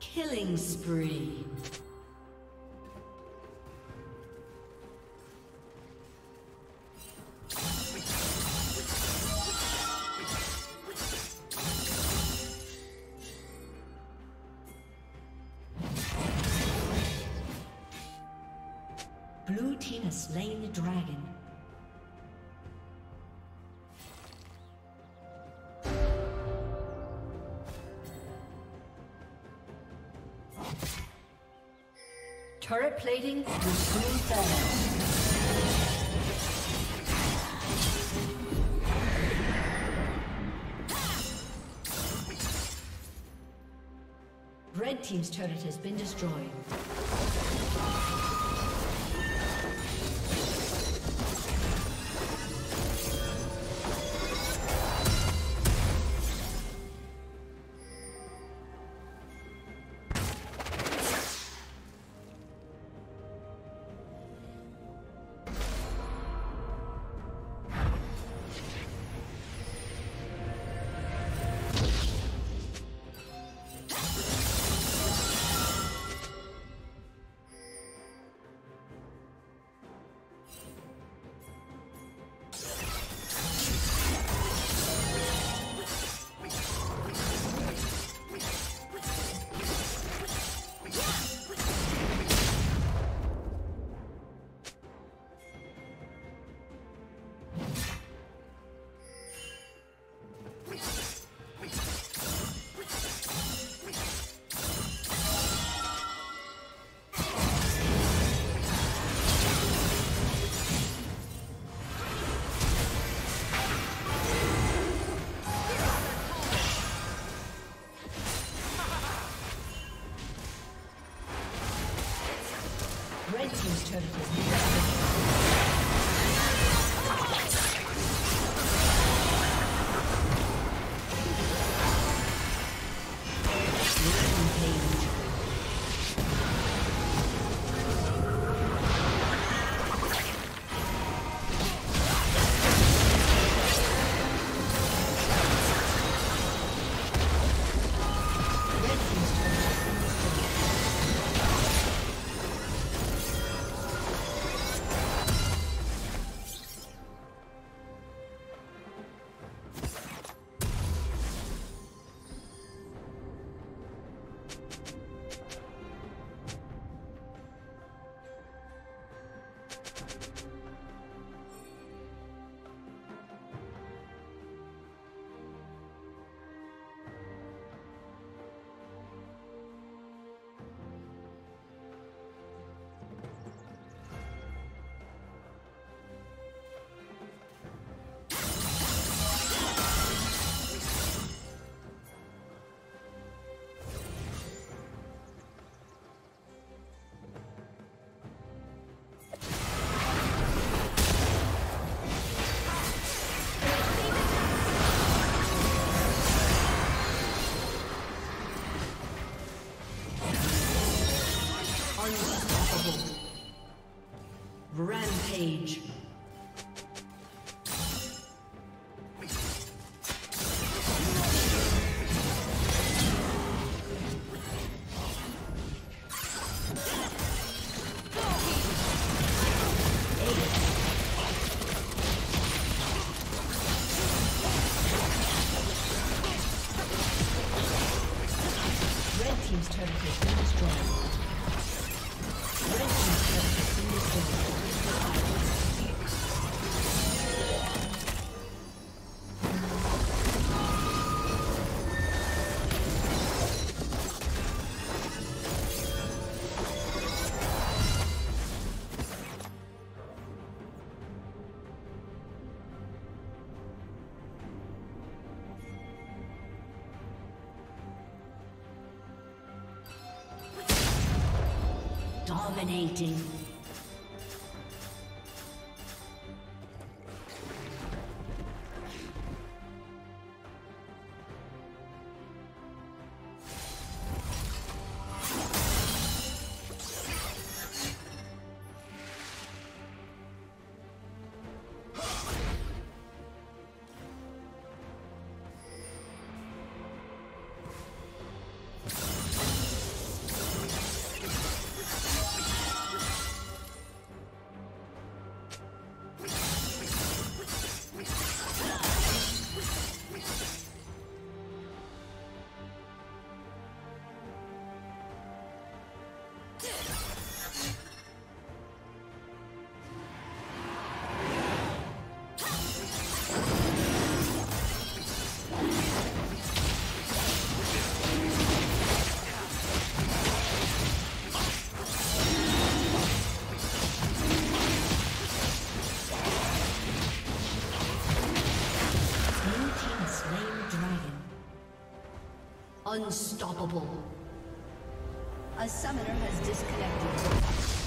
Killing spree. Blue team has slain the dragon. Turret plating will soon fall. Red team's turret has been destroyed. Rampage. Dominating. Unstoppable. A summoner has disconnected.